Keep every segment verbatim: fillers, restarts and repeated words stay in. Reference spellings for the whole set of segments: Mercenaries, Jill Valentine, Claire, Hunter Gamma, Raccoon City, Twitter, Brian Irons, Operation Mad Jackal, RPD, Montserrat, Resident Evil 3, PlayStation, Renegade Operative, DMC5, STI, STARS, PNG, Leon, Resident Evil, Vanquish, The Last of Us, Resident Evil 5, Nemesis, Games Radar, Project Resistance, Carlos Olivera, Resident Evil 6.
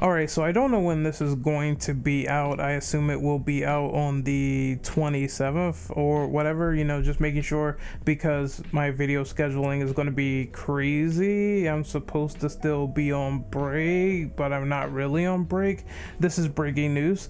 Alright, so I don't know when this is going to be out. I assume it will be out on the twenty-seventh or whatever, you know, just making sure, because my video scheduling is going to be crazy. I'm supposed to still be on break, but I'm not really on break. This is breaking news.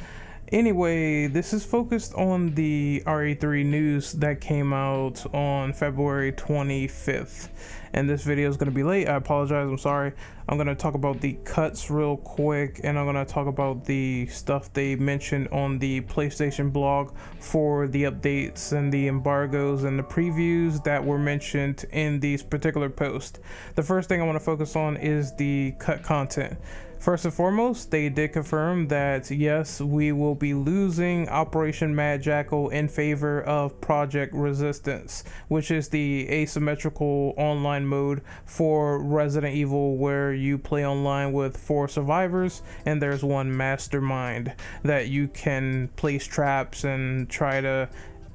Anyway, this is focused on the R E three news that came out on February twenty-fifth. And this video is going to be late. I apologize. I'm sorry. I'm going to talk about the cuts real quick, and I'm going to talk about the stuff they mentioned on the PlayStation blog for the updates and the embargoes and the previews that were mentioned in these particular posts. The first thing I want to focus on is the cut content. First and foremost, they did confirm that yes, we will be losing Operation Mad Jackal in favor of Project Resistance, which is the asymmetrical online mode for Resident Evil, where you play online with four survivors and there's one mastermind that you can place traps and try to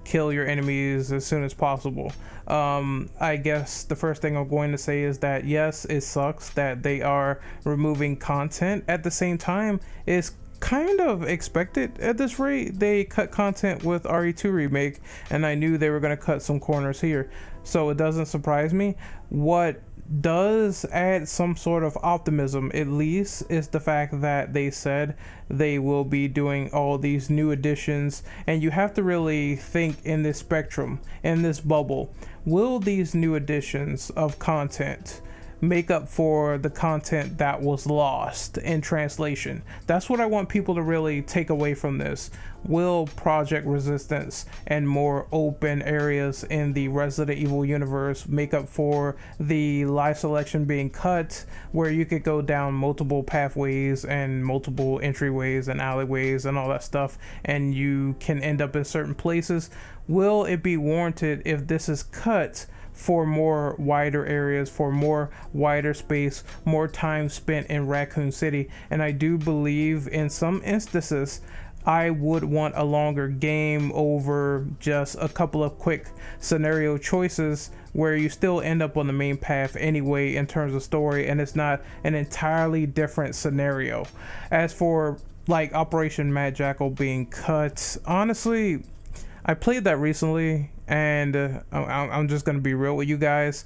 kill your enemies as soon as possible. Um, I guess the first thing I'm going to say is that yes, it sucks that they are removing content. At the same time, it's kind of expected at this rate. They cut content with R E two Remake, and I knew they were going to cut some corners here, so it doesn't surprise me. What does add some sort of optimism, at least, is the fact that they said they will be doing all these new additions, and you have to really think in this spectrum, in this bubble. Will these new additions of content make up for the content that was lost in translation? That's what I want people to really take away from this. Will Project Resistance and more open areas in the Resident Evil universe make up for the live selection being cut, where you could go down multiple pathways and multiple entryways and alleyways and all that stuff, and you can end up in certain places? Will it be warranted if this is cut for more wider areas, for more wider space, more time spent in Raccoon City? And I do believe in some instances I would want a longer game over just a couple of quick scenario choices, where you still end up on the main path anyway in terms of story, and it's not an entirely different scenario. As for like Operation Mad Jackal being cut, honestly, I played that recently, and uh, I'm just going to be real with you guys.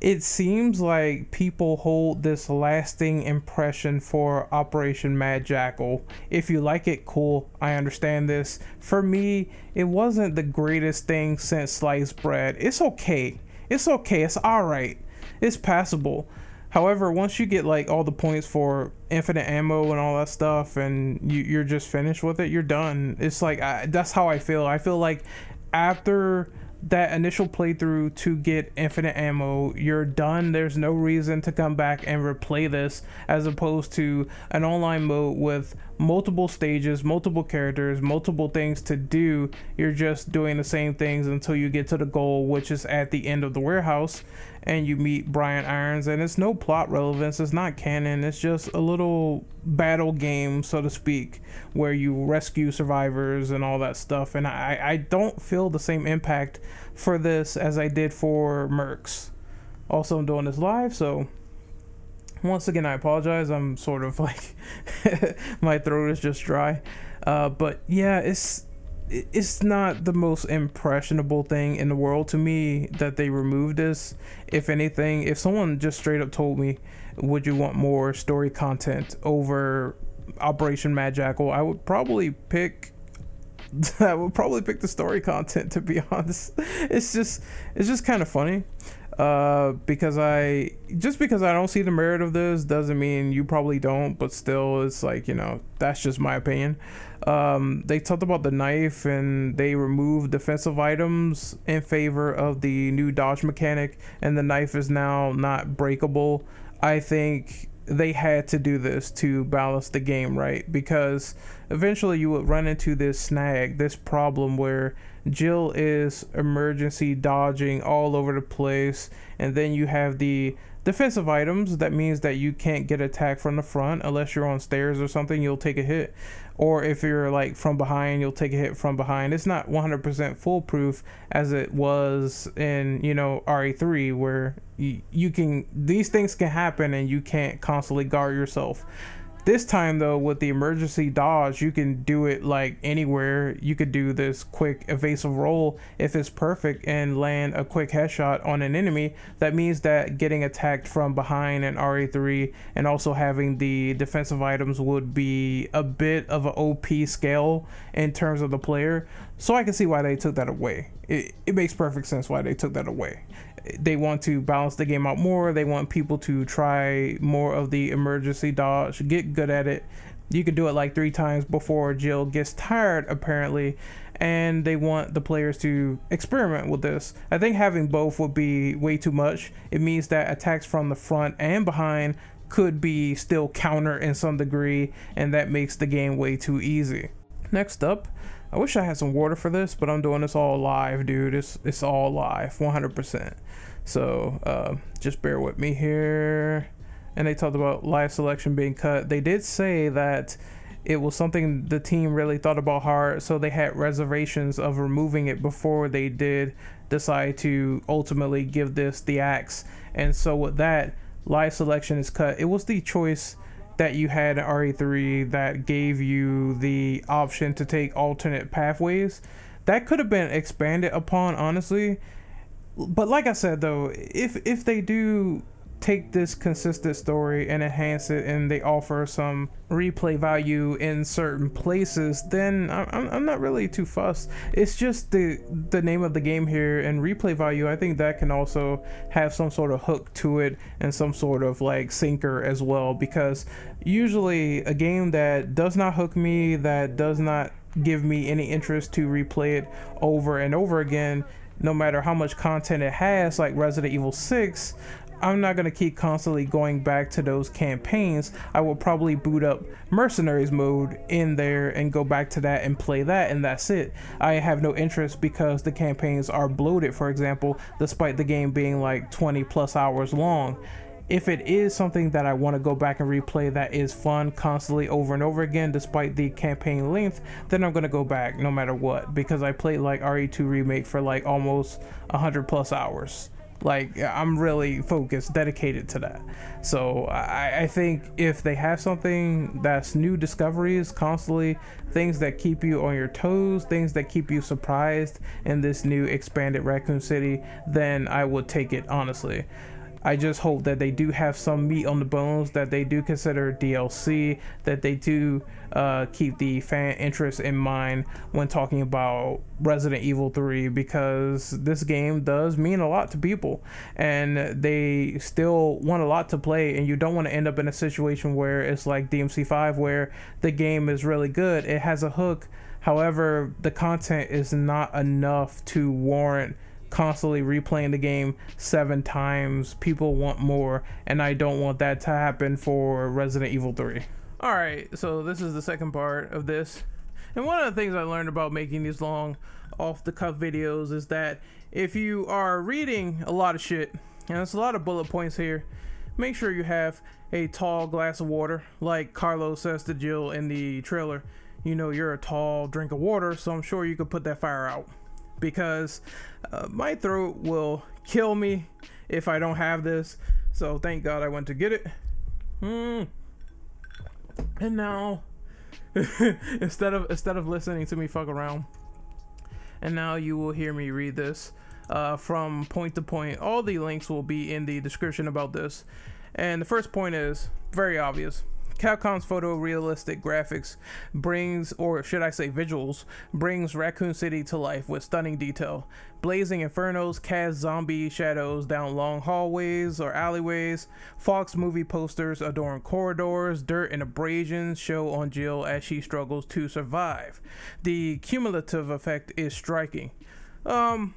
It seems like people hold this lasting impression for Operation Mad Jackal. If you like it, cool. I understand this. For me, it wasn't the greatest thing since sliced bread. It's okay. It's okay. It's all right. It's passable. However, once you get like all the points for infinite ammo and all that stuff, and you, you're just finished with it, you're done. It's like, I, that's how I feel. I feel like after that initial playthrough to get infinite ammo, you're done. There's no reason to come back and replay this, as opposed to an online mode with multiple stages, multiple characters, multiple things to do. You're just doing the same things until you get to the goal, which is at the end of the warehouse, and you meet Brian Irons, and it's no plot relevance, it's not canon, it's just a little battle game, so to speak, where you rescue survivors and all that stuff. And I, I don't feel the same impact for this as I did for Mercs. Also, I'm doing this live, so once again, I apologize. I'm sort of like, my throat is just dry. Uh, but yeah, it's it's not the most impressionable thing in the world to me that they removed this. If anything, if someone just straight up told me, would you want more story content over Operation Mad Jackal, I would probably pick I would probably pick the story content, to be honest. It's just it's just kind of funny. Uh, because I just because I don't see the merit of this doesn't mean you probably don't, but still, it's like, you know, that's just my opinion. Um, they talked about the knife, and they removed defensive items in favor of the new dodge mechanic, and the knife is now not breakable. I think they had to do this to balance the game, right? Because eventually you would run into this snag, this problem where Jill is emergency dodging all over the place, and then you have the defensive items. That means that you can't get attacked from the front unless you're on stairs or something, you'll take a hit, or if you're like from behind, you'll take a hit from behind. It's not one hundred percent foolproof as it was in, you know, R E three, where you, you can, these things can happen and you can't constantly guard yourself. This time though, with the emergency dodge, you can do it like anywhere. You could do this quick evasive roll if it's perfect and land a quick headshot on an enemy. That means that getting attacked from behind an R A three and also having the defensive items would be a bit of an O P scale in terms of the player. So I can see why they took that away. It, it makes perfect sense why they took that away. They want to balance the game out more. They want people to try more of the emergency dodge, get good at it. You can do it like three times before Jill gets tired, apparently, and they want the players to experiment with this. I think having both would be way too much. It means that attacks from the front and behind could be still countered in some degree, and that makes the game way too easy. Next up, I wish I had some water for this, but I'm doing this all live, dude. It's, it's all live, one hundred percent. So uh, just bear with me here. And they talked about live selection being cut. They did say that it was something the team really thought about hard, so they had reservations of removing it before they did decide to ultimately give this the axe. And so with that, live selection is cut. It was the choice that you had in R E three that gave you the option to take alternate pathways. That could have been expanded upon, honestly. But like I said though, if if they do take this consistent story and enhance it, and they offer some replay value in certain places, then I'm, I'm not really too fussed. It's just the the name of the game here, and replay value, I think that can also have some sort of hook to it and some sort of like sinker as well, because usually a game that does not hook me, that does not give me any interest to replay it over and over again, no matter how much content it has, like Resident Evil six, I'm not gonna keep constantly going back to those campaigns. I will probably boot up Mercenaries mode in there and go back to that and play that, and that's it. I have no interest because the campaigns are bloated, for example, despite the game being like twenty plus hours long. If it is something that I want to go back and replay that is fun constantly over and over again despite the campaign length, then I'm going to go back no matter what, because I played like R E two Remake for like almost one hundred plus hours. Like, I'm really focused, dedicated to that. So I, I think if they have something that's new discoveries constantly, things that keep you on your toes, things that keep you surprised in this new expanded Raccoon City, then I would take it, honestly. I just hope that they do have some meat on the bones, that they do consider D L C, that they do uh, keep the fan interest in mind when talking about Resident Evil three, because this game does mean a lot to people and they still want a lot to play, and you don't want to end up in a situation where it's like D M C five, where the game is really good, it has a hook, however the content is not enough to warrant constantly replaying the game seven times. People want more, and I don't want that to happen for Resident Evil three. All right, so this is the second part of this, and one of the things I learned about making these long off-the-cuff videos is that if you are reading a lot of shit, and there's a lot of bullet points here, make sure you have a tall glass of water. Like Carlos says to Jill in the trailer, you know, you're a tall drink of water, so I'm sure you could put that fire out, because uh, my throat will kill me if I don't have this. So thank God I went to get it. Mm. And now, instead of instead of listening to me fuck around, and now you will hear me read this uh, from point to point. All the links will be in the description about this. And the first point is very obvious. Capcom's photorealistic graphics brings, or should I say visuals, brings Raccoon City to life with stunning detail. Blazing infernos cast zombie shadows down long hallways or alleyways. Fox movie posters adorn corridors. Dirt and abrasions show on Jill as she struggles to survive. The cumulative effect is striking. Um...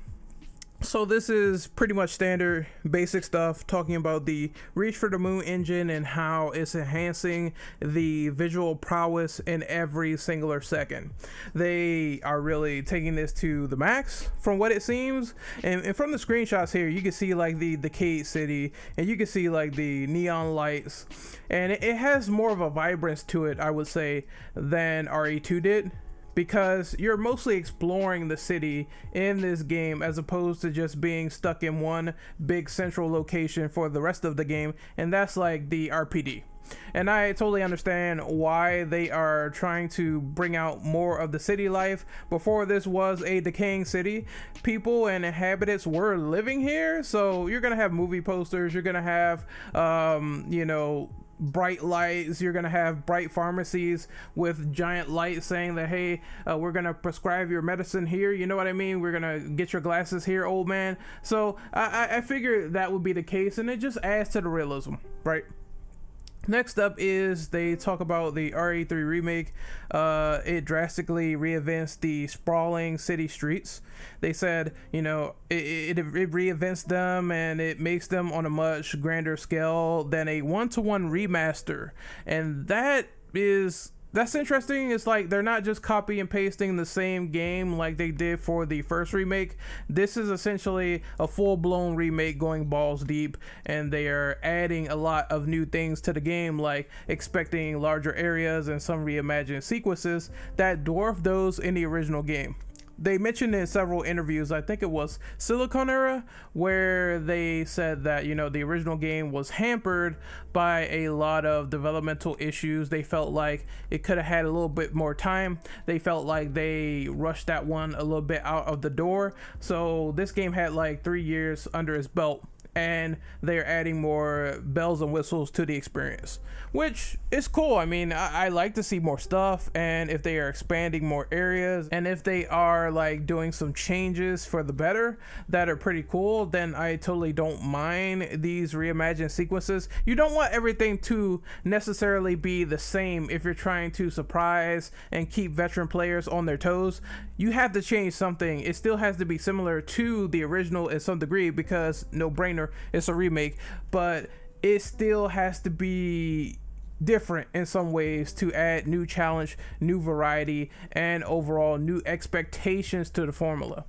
So this is pretty much standard basic stuff, talking about the Reach for the Moon engine and how it's enhancing the visual prowess in every singular second. They are really taking this to the max from what it seems, and, and from the screenshots here you can see like the decayed city, and you can see like the neon lights, and it, it has more of a vibrance to it, I would say, than R E two did. because you're mostly exploring the city in this game as opposed to just being stuck in one big central location for the rest of the game, and that's like the R P D. And I totally understand why they are trying to bring out more of the city life. Before, this was a decaying city. People and inhabitants were living here, so you're gonna have movie posters, you're gonna have um, you know, bright lights, you're gonna have bright pharmacies with giant lights saying that, hey, uh, we're gonna prescribe your medicine here, you know what I mean, we're gonna get your glasses here, old man. So I, I figured that would be the case, and it just adds to the realism, right? Next up is they talk about the R E three remake. Uh, it drastically reinvents the sprawling city streets. They said, you know, it, it, it reinvents them and it makes them on a much grander scale than a one-to-one remaster. And that is... that's interesting. It's like they're not just copy and pasting the same game like they did for the first remake. This is essentially a full-blown remake going balls deep, and they are adding a lot of new things to the game, like expecting larger areas and some reimagined sequences that dwarf those in the original game. They mentioned in several interviews, I think it was Silicon Era, where they said that, you know, the original game was hampered by a lot of developmental issues. They felt like it could have had a little bit more time. They felt like they rushed that one a little bit out of the door. So this game had like three years under its belt, and they're adding more bells and whistles to the experience, which is cool. I mean, I, I like to see more stuff, and if they are expanding more areas, and if they are like doing some changes for the better that are pretty cool, then I totally don't mind these reimagined sequences. You don't want everything to necessarily be the same if you're trying to surprise and keep veteran players on their toes. You have to change something. It still has to be similar to the original in some degree, because no brainer, it's a remake, but it still has to be different in some ways to add new challenge, new variety, and overall new expectations to the formula.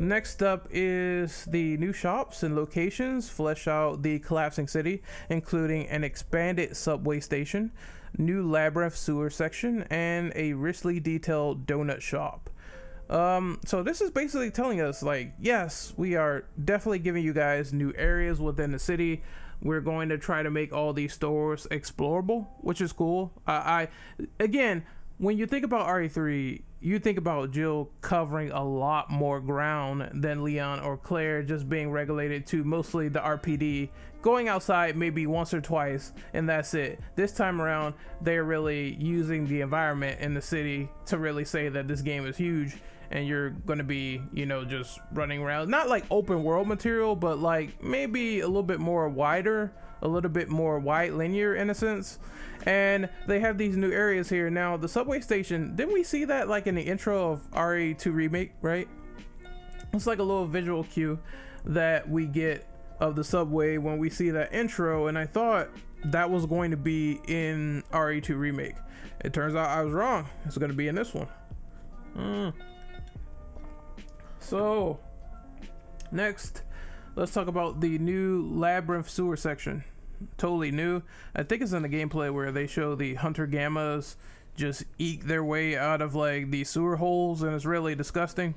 Next up is the new shops and locations flesh out the collapsing city, including an expanded subway station, new labyrinth sewer section, and a richly detailed donut shop. Um, so this is basically telling us, like, yes, we are definitely giving you guys new areas within the city. We're going to try to make all these stores explorable, which is cool. I, I again, when you think about R E three, you think about Jill covering a lot more ground than Leon or Claire, just being regulated to mostly the R P D, going outside maybe once or twice, and that's it. This time around, they're really using the environment in the city to really say that this game is huge, and you're gonna be, you know, just running around, not like open world material, but like maybe a little bit more wider, a little bit more wide linear in a sense. And they have these new areas here. Now the subway station, didn't we see that like in the intro of R E two remake, right? It's like a little visual cue that we get of the subway when we see that intro, and I thought that was going to be in R E two remake. It turns out I was wrong. It's gonna be in this one. Mm. So next, let's talk about the new labyrinth sewer section. Totally new. I think it's in the gameplay where they show the hunter gammas just eke their way out of like the sewer holes, and it's really disgusting.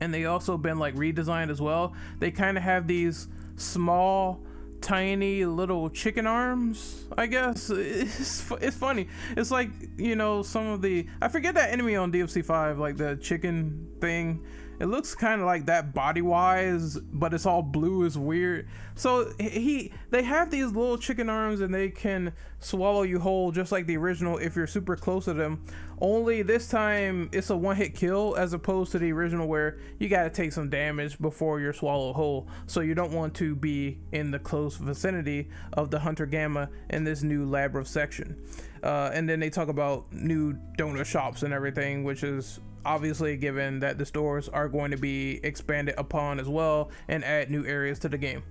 And they also been like redesigned as well. They kind of have these small, tiny little chicken arms, I guess. It's, it's funny. It's like, you know, some of the, I forget that enemy on D M C five, like the chicken thing. It looks kind of like that body wise, but it's all blue, is weird. So he, they have these little chicken arms, and they can swallow you whole just like the original if you're super close to them. Only this time it's a one hit kill, as opposed to the original where you got to take some damage before you're swallowed whole. So you don't want to be in the close vicinity of the hunter gamma in this new labyrinth section. Uh, and then they talk about new donut shops and everything, which is obviously given that the stores are going to be expanded upon as well and add new areas to the game.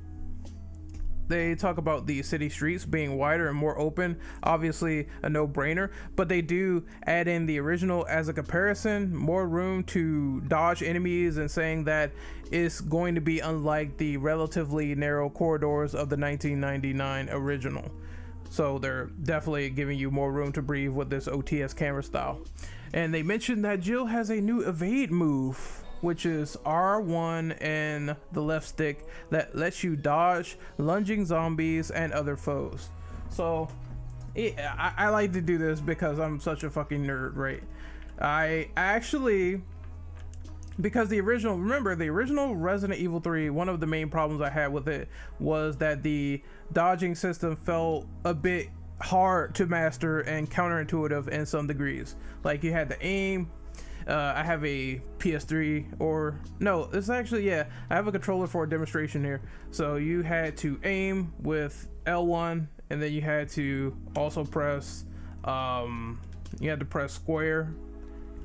They talk about the city streets being wider and more open, obviously a no-brainer, but they do add in the original as a comparison, more room to dodge enemies, and saying that it's going to be unlike the relatively narrow corridors of the nineteen ninety-nine original. So they're definitely giving you more room to breathe with this O T S camera style. And they mentioned that Jill has a new evade move, which is R one and the left stick, that lets you dodge lunging zombies and other foes. So it, I, I like to do this because I'm such a fucking nerd, right? I actually, because the original, remember the original Resident Evil three, one of the main problems I had with it was that the dodging system felt a bit hard to master and counterintuitive in some degrees. Like you had to aim. Uh, I have a P S three, or no, it's actually, yeah, I have a controller for a demonstration here. So you had to aim with L one, and then you had to also press, um, you had to press square,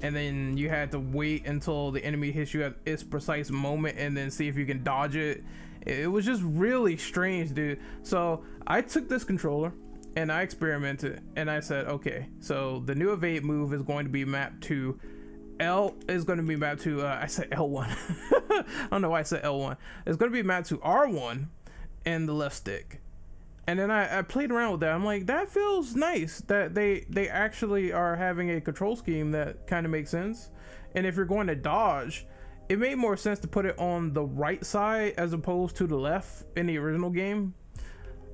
and then you had to wait until the enemy hits you at its precise moment and then see if you can dodge it. It was just really strange, dude. So I took this controller and I experimented, and I said, okay, so the new evade move is going to be mapped to L is going to be mapped to, uh, I said L one. I don't know why I said L one. It's going to be mapped to R one and the left stick. And then I, I played around with that. I'm like, that feels nice that they, they actually are having a control scheme that kind of makes sense. And if you're going to dodge, it made more sense to put it on the right side as opposed to the left in the original game.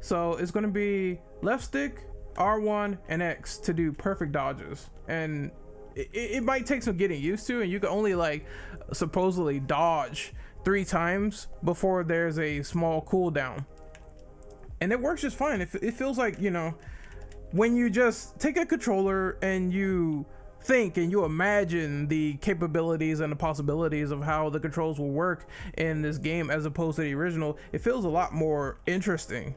So it's going to be left stick, R one, and X to do perfect dodges. And It, it might take some getting used to, and you can only like supposedly dodge three times before there's a small cooldown, and it works just fine. It, it feels like, you know, when you just take a controller and you think and you imagine the capabilities and the possibilities of how the controls will work in this game as opposed to the original, it feels a lot more interesting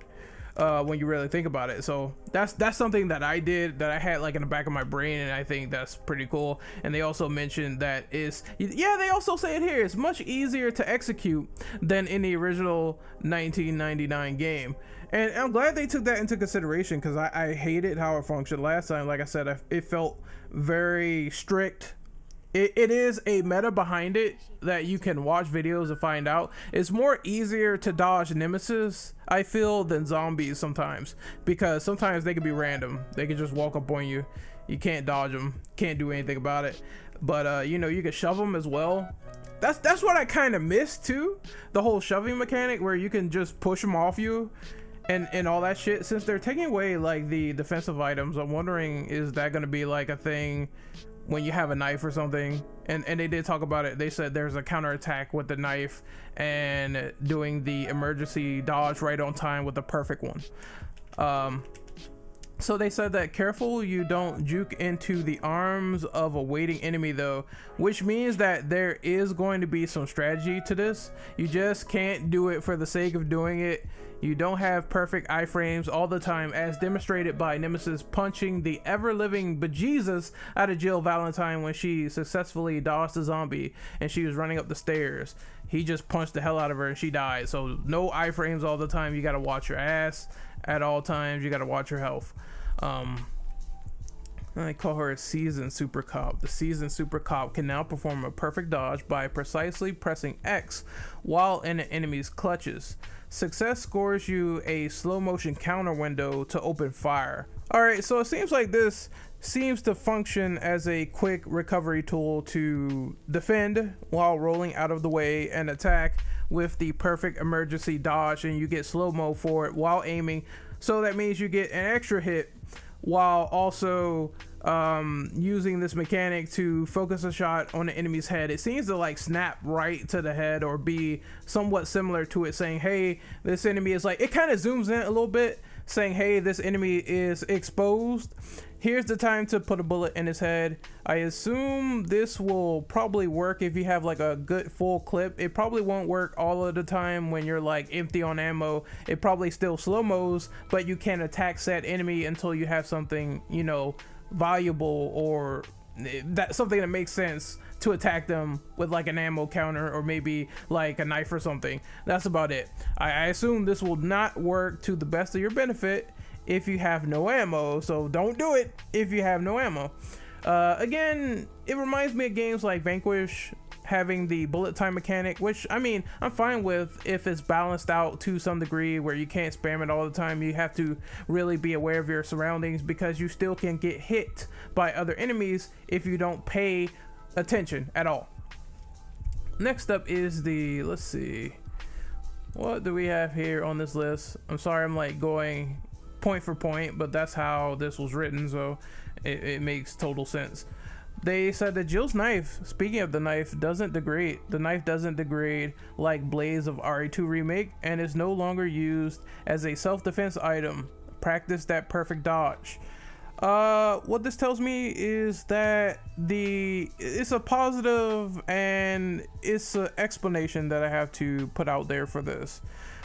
Uh, when you really think about it. So that's that's something that I did, that I had like in the back of my brain, and I think that's pretty cool. And they also mentioned that it's, yeah, they also say it here, it's much easier to execute than in the original nineteen ninety-nine game. And I'm glad they took that into consideration, because I, I hated how it functioned last time. Like I said, I, it felt very strict. It, it is a meta behind it that you can watch videos to find out. It's more easier to dodge Nemesis, I feel, than zombies sometimes, because sometimes they can be random. They can just walk up on you. You can't dodge them, can't do anything about it. But uh, you know, you can shove them as well. That's that's what I kind of miss too, the whole shoving mechanic where you can just push them off you and and all that shit. Since they're taking away like the defensive items, I'm wondering, is that going to be like a thing when you have a knife or something? And and they did talk about it. They said there's a counterattack with the knife and doing the emergency dodge right on time with the perfect one. Um, so they said that careful you don't juke into the arms of a waiting enemy though, which means that there is going to be some strategy to this. You just can't do it for the sake of doing it. You don't have perfect iframes all the time, as demonstrated by Nemesis punching the ever-living bejesus out of Jill Valentine when she successfully dodged a zombie and she was running up the stairs. He just punched the hell out of her and she died. So no iframes all the time. You gotta watch your ass at all times. You gotta watch your health. Um, I call her a seasoned super cop. The seasoned super cop can now perform a perfect dodge by precisely pressing X while in an enemy's clutches. Success scores you a slow motion counter window to open fire. All right, so it seems like this seems to function as a quick recovery tool to defend while rolling out of the way and attack with the perfect emergency dodge, and you get slow-mo for it while aiming. So that means you get an extra hit while also um using this mechanic to focus a shot on the enemy's head. It seems to like snap right to the head, or be somewhat similar to it, saying, hey, this enemy is like, it kind of zooms in a little bit saying, hey, this enemy is exposed, here's the time to put a bullet in his head. I assume this will probably work if you have like a good full clip. It probably won't work all of the time when you're like empty on ammo. It probably still slow-mos, but you can attack said enemy until you have something, you know, valuable, or that something that makes sense to attack them with, like an ammo counter, or maybe like a knife or something. That's about it. I, I assume this will not work to the best of your benefit if you have no ammo, so don't do it if you have no ammo. Uh, again, it reminds me of games like Vanquish, having the bullet time mechanic, which I mean, I'm fine with if it's balanced out to some degree where you can't spam it all the time. You have to really be aware of your surroundings because you still can get hit by other enemies if you don't pay attention at all. Next up is the, let's see, what do we have here on this list? I'm sorry, I'm like going point for point, but that's how this was written, so it, it makes total sense. They said that Jill's knife, speaking of the knife, doesn't degrade. The knife doesn't degrade like blades of R E two Remake and is no longer used as a self-defense item. Practice that perfect dodge. Uh, what this tells me is that the it's a positive and it's an explanation that I have to put out there for this.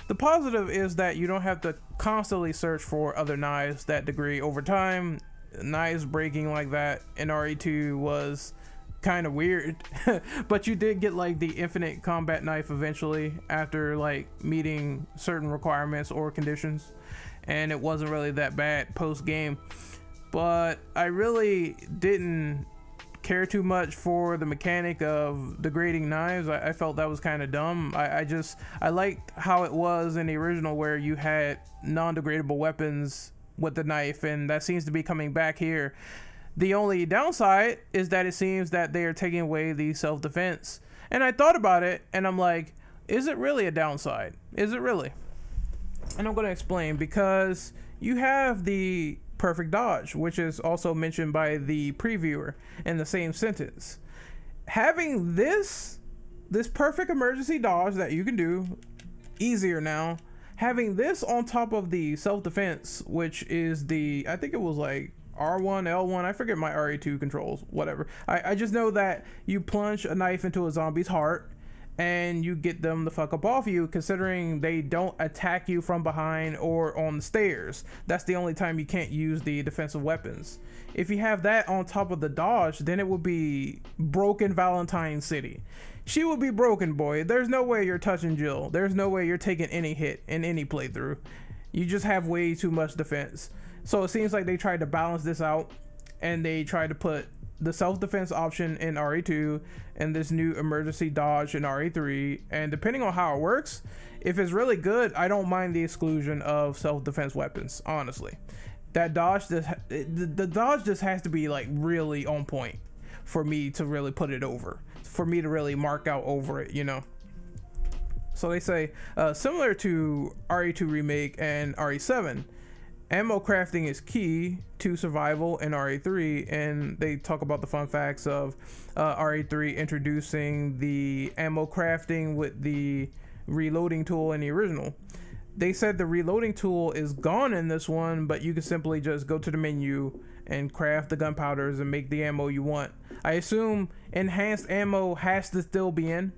The positive is that you don't have to constantly search for other knives that degrade over time. Knives breaking like that in R E two was kind of weird, but you did get like the infinite combat knife eventually after like meeting certain requirements or conditions, and it wasn't really that bad post game. But I really didn't care too much for the mechanic of degrading knives. I, I felt that was kind of dumb. I, I just I liked how it was in the original where you had non-degradable weapons with the knife, and that seems to be coming back here. The only downside is that it seems that they are taking away the self-defense, and I thought about it and I'm like, is it really a downside? Is it really? And I'm going to explain, because you have the perfect dodge, which is also mentioned by the previewer in the same sentence. Having this this perfect emergency dodge that you can do easier now, having this on top of the self-defense, which is the, I think it was like R one, L one, I forget my R E two controls, whatever. I, I just know that you plunge a knife into a zombie's heart and you get them the fuck up off you, considering they don't attack you from behind or on the stairs. That's the only time you can't use the defensive weapons. If you have that on top of the dodge, then it would be broken Valentine City. She will be broken, boy. There's no way you're touching Jill. There's no way you're taking any hit in any playthrough. You just have way too much defense. So it seems like they tried to balance this out, and they tried to put the self-defense option in R E two and this new emergency dodge in R E three. And depending on how it works, if it's really good, I don't mind the exclusion of self-defense weapons, honestly. That dodge, just, the dodge just has to be like really on point for me to really put it over. For me to really mark out over it, you know. So they say, uh, similar to R E two Remake and R E seven, ammo crafting is key to survival in R E three, and they talk about the fun facts of uh, R E three introducing the ammo crafting with the reloading tool in the original. They said the reloading tool is gone in this one, but you can simply just go to the menu and craft the gunpowders and make the ammo you want. I assume enhanced ammo has to still be in.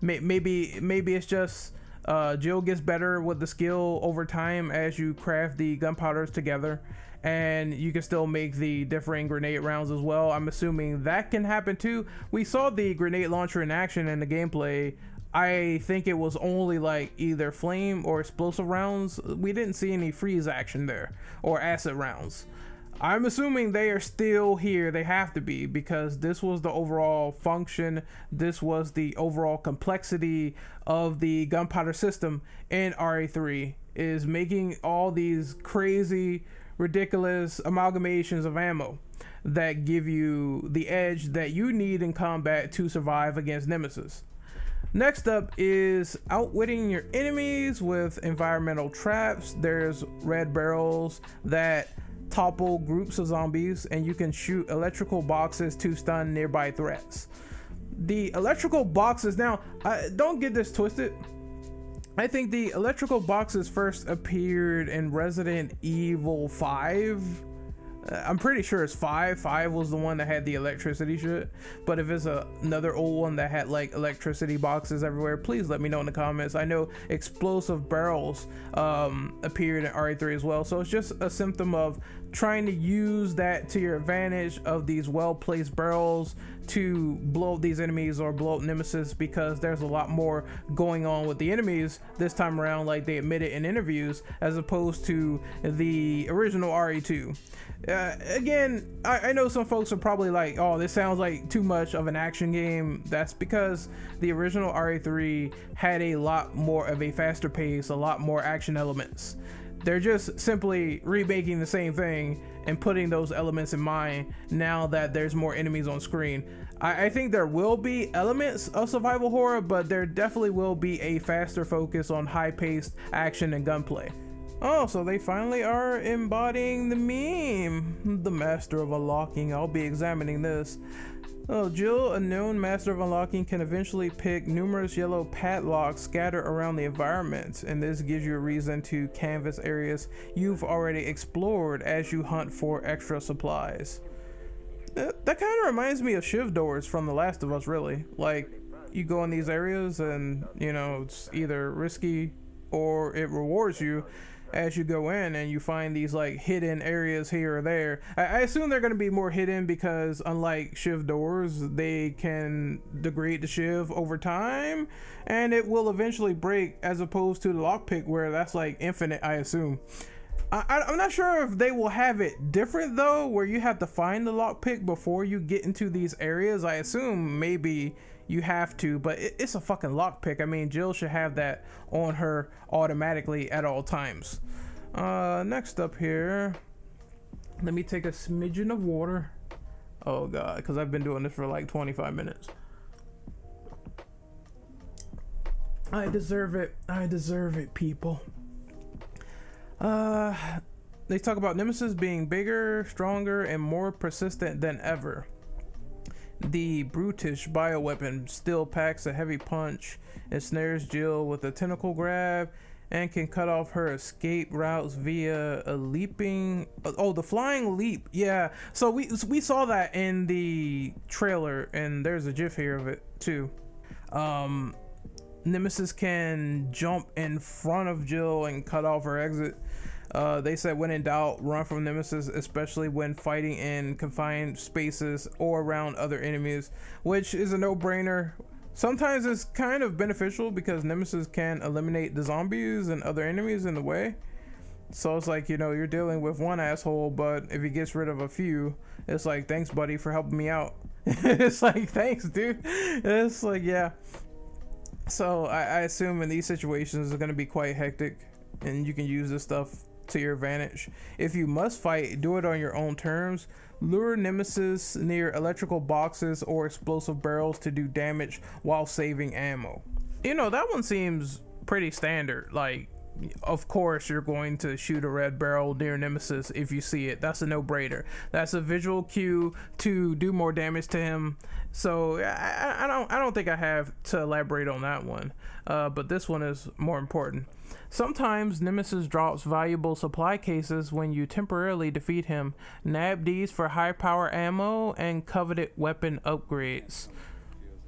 Maybe maybe it's just uh, Jill gets better with the skill over time as you craft the gunpowders together, and you can still make the differing grenade rounds as well. I'm assuming that can happen too. We saw the grenade launcher in action in the gameplay. I think it was only like either flame or explosive rounds. We didn't see any freeze action there or acid rounds. I'm assuming they are still here. They have to be, because this was the overall function. This was the overall complexity of the gunpowder system in R E three, is making all these crazy, ridiculous amalgamations of ammo that give you the edge that you need in combat to survive against Nemesis. Next up is outwitting your enemies with environmental traps. There's red barrels that topple groups of zombies, and you can shoot electrical boxes to stun nearby threats. The electrical boxes, now I, don't get this twisted, I think the electrical boxes first appeared in Resident Evil five. I'm pretty sure it's five. Five was the one that had the electricity shit. But if it's a, another old one that had like electricity boxes everywhere, please let me know in the comments. I know explosive barrels um, appeared in R E three as well. So it's just a symptom of trying to use that to your advantage of these well-placed barrels to blow up these enemies or blow up Nemesis, because there's a lot more going on with the enemies this time around, like they admitted in interviews, as opposed to the original R E two. Uh, again, I, I know some folks are probably like, oh, this sounds like too much of an action game. That's because the original R E three had a lot more of a faster pace, a lot more action elements. They're just simply remaking the same thing and putting those elements in mind now that there's more enemies on screen. I, I think there will be elements of survival horror, but there definitely will be a faster focus on high-paced action and gunplay. Oh, so they finally are embodying the meme. The master of unlocking. I'll be examining this. Oh, Jill, a known master of unlocking, can eventually pick numerous yellow padlocks scattered around the environment, and this gives you a reason to canvas areas you've already explored as you hunt for extra supplies. That, that kind of reminds me of shiv doors from The Last of Us, really. Like, you go in these areas and, you know, it's either risky or it rewards you as you go in, and you find these like hidden areas here or there. I, I assume they're going to be more hidden because, unlike shiv doors, they can degrade the shiv over time and it will eventually break, as opposed to the lockpick where that's like infinite, I assume. I, I, I'm not sure if they will have it different though, where you have to find the lockpick before you get into these areas. I assume maybe you have to, but it, it's a fucking lockpick. I mean, Jill should have that on her automatically at all times. Uh, next up here, let me take a smidgen of water. Oh God, because I've been doing this for like twenty-five minutes. I deserve it. I deserve it, people. Uh, they talk about Nemesis being bigger, stronger, and more persistent than ever. The brutish bioweapon still packs a heavy punch, ensnares Jill with a tentacle grab, and can cut off her escape routes via a leaping... Oh, the flying leap. Yeah, so we, we saw that in the trailer, and there's a gif here of it, too. Um, Nemesis can jump in front of Jill and cut off her exit. Uh, they said, when in doubt, run from Nemesis, especially when fighting in confined spaces or around other enemies, which is a no-brainer. Sometimes it's kind of beneficial because Nemesis can eliminate the zombies and other enemies in the way. So it's like, you know, you're dealing with one asshole, but if he gets rid of a few, it's like, thanks, buddy, for helping me out. It's like, thanks, dude. It's like, yeah. So I, I assume in these situations, it's going to be quite hectic, and you can use this stuff to your advantage. If you must fight, do it on your own terms. Lure Nemesis near electrical boxes or explosive barrels to do damage while saving ammo. You know, that one seems pretty standard. Like, of course you're going to shoot a red barrel near Nemesis if you see it. That's a no-brainer. That's a visual cue to do more damage to him. So I, I don't I don't think I have to elaborate on that one, uh, but this one is more important. Sometimes Nemesis drops valuable supply cases when you temporarily defeat him. Nab these for high power ammo and coveted weapon upgrades.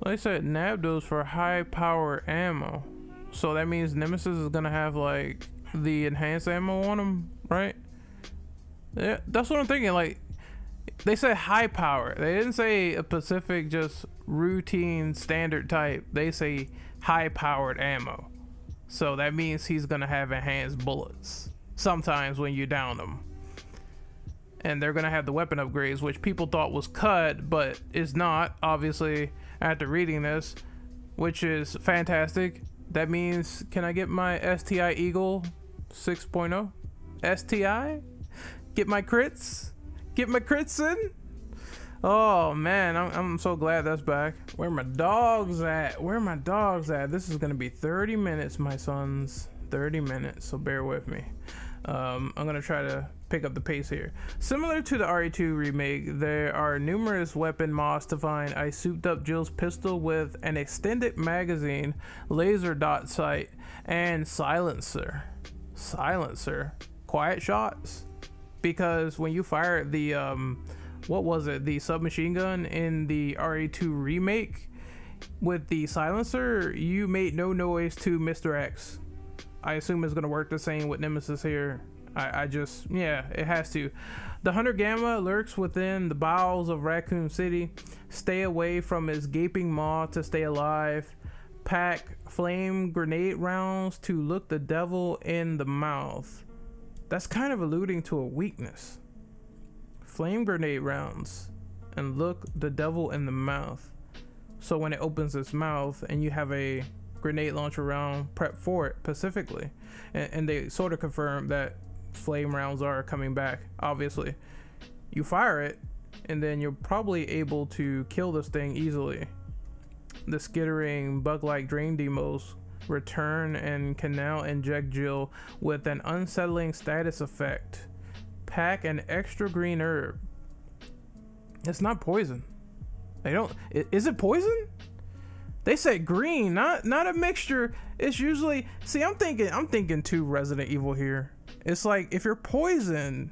Like I said, nab those for high power ammo. So that means Nemesis is gonna have like the enhanced ammo on him, right? Yeah, that's what I'm thinking. Like, they said high power. They didn't say a specific, just routine standard type. They say high powered ammo. So that means he's gonna have enhanced bullets sometimes when you down him. And they're gonna have the weapon upgrades, which people thought was cut, but is not, obviously, after reading this, which is fantastic. That means, can I get my S T I Eagle six point oh? S T I? Get my crits? Get my crits in? Oh man, I'm, I'm so glad that's back. Where my dogs at? Where my dogs at? This is gonna be thirty minutes, my sons. thirty minutes, so bear with me. Um, I'm gonna try to pick up the pace here. Similar to the R E two remake, there are numerous weapon mods to find. I souped up Jill's pistol with an extended magazine, laser dot sight, and silencer. Silencer. Quiet shots. Because when you fire the, um, what was it? The submachine gun in the R E two remake with the silencer, you made no noise to Mister X. I assume it's going to work the same with Nemesis here. I, I just, yeah, it has to. The Hunter Gamma lurks within the bowels of Raccoon City. Stay away from his gaping maw to stay alive. Pack flame grenade rounds to look the devil in the mouth. That's kind of alluding to a weakness. Flame grenade rounds and look the devil in the mouth. So when it opens its mouth and you have a grenade launcher round prep for it specifically, and, and they sort of confirm that flame rounds are coming back, obviously, you fire it and then you're probably able to kill this thing easily. The skittering bug-like dream demos return and can now inject Jill with an unsettling status effect. Pack an extra green herb. It's not poison. They don't, is it poison? They said green, not not a mixture. It's usually, see, I'm thinking I'm thinking too Resident Evil here. It's like if you're poisoned,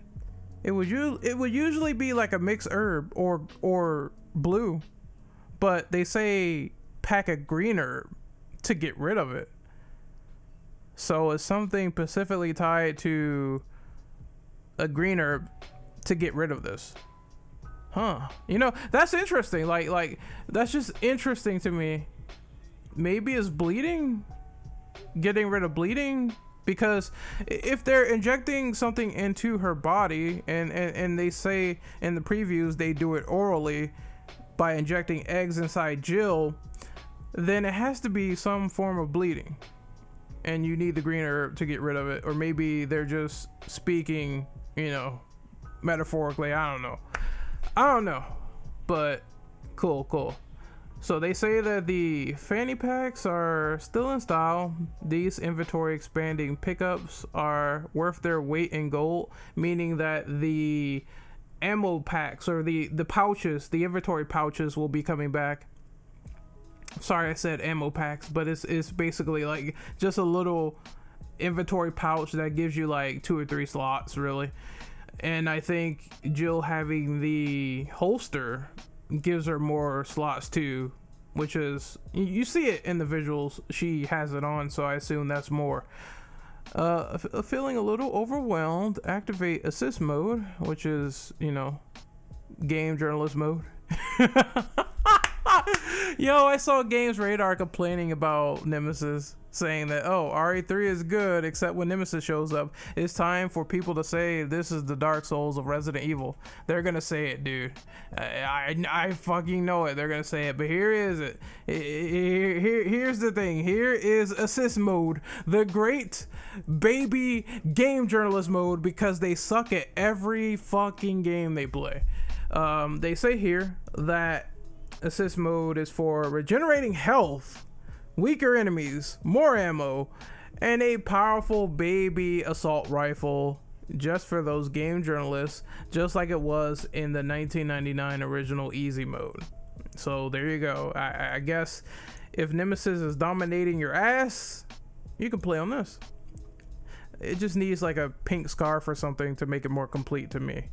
it would you it would usually be like a mixed herb or or blue, but they say pack a green herb to get rid of it. So it's something specifically tied to a green herb to get rid of this. Huh? You know, that's interesting. Like like that's just interesting to me. Maybe it's bleeding, getting rid of bleeding, because if they're injecting something into her body, and, and, and they say in the previews they do it orally by injecting eggs inside Jill, then it has to be some form of bleeding and you need the green herb to get rid of it. Or maybe they're just speaking, you know, metaphorically, I don't know. I don't know, but cool, cool. So they say that the fanny packs are still in style. These inventory expanding pickups are worth their weight in gold, meaning that the ammo packs or the, the pouches, the inventory pouches will be coming back. Sorry, I said ammo packs, but it's, it's basically like just a little inventory pouch that gives you like two or three slots really. And I think Jill having the holster gives her more slots too, which is, you see it in the visuals, she has it on, so I assume that's more. Uh, feeling a little overwhelmed, activate assist mode, which is, you know, game journalist mode. Yo, I saw Games Radar complaining about Nemesis, saying that, oh, R E three is good except when Nemesis shows up. It's time for people to say this is the Dark Souls of Resident Evil. They're gonna say it, dude. I, I, I fucking know it. They're gonna say it. But here is it. Here, here, here's the thing. Here is assist mode, the great baby game journalist mode, because they suck at every fucking game they play. Um, they say here that assist mode is for regenerating health, weaker enemies, more ammo, and a powerful baby assault rifle, just for those game journalists, just like it was in the nineteen ninety-nine original easy mode. So there you go. I, I guess if Nemesis is dominating your ass, you can play on this. It just needs like a pink scarf or something to make it more complete to me.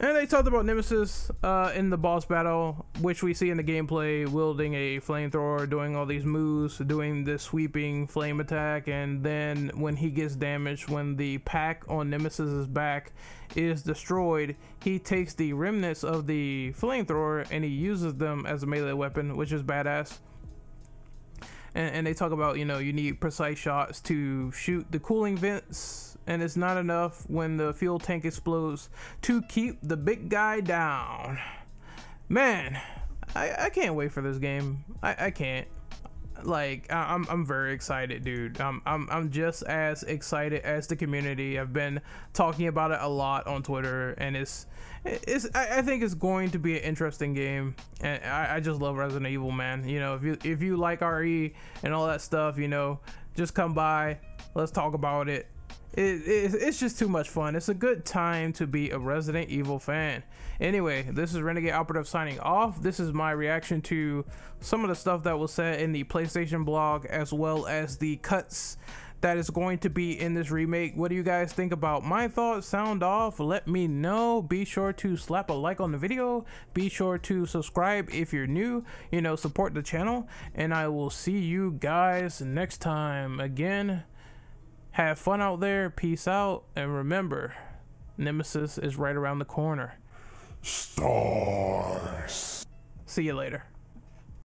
And they talked about Nemesis uh, in the boss battle, which we see in the gameplay, wielding a flamethrower, doing all these moves, doing this sweeping flame attack, and then when he gets damaged, when the pack on Nemesis's back is destroyed, he takes the remnants of the flamethrower and he uses them as a melee weapon, which is badass. And, and they talk about, you know, you need precise shots to shoot the cooling vents, and it's not enough when the fuel tank explodes to keep the big guy down. Man, I, I can't wait for this game. I, I can't. Like, I, I'm, I'm very excited, dude. I'm, I'm, I'm just as excited as the community. I've been talking about it a lot on Twitter, and it's, it's I, I think it's going to be an interesting game. And I, I just love Resident Evil, man. You know, if you, if you like R E and all that stuff, you know, just come by, let's talk about it. It, it, it's just too much fun. It's a good time to be a Resident Evil fan. Anyway, this is Renegade Operative signing off. This is my reaction to some of the stuff that was said in the PlayStation blog, as well as the cuts that is going to be in this remake. What do you guys think about my thoughts? Sound off, let me know. Be sure to slap a like on the video. Be sure to subscribe if you're new, you know, support the channel, and I will see you guys next time. Again, Have fun out there, peace out, and remember, Nemesis is right around the corner. STARS. See you later.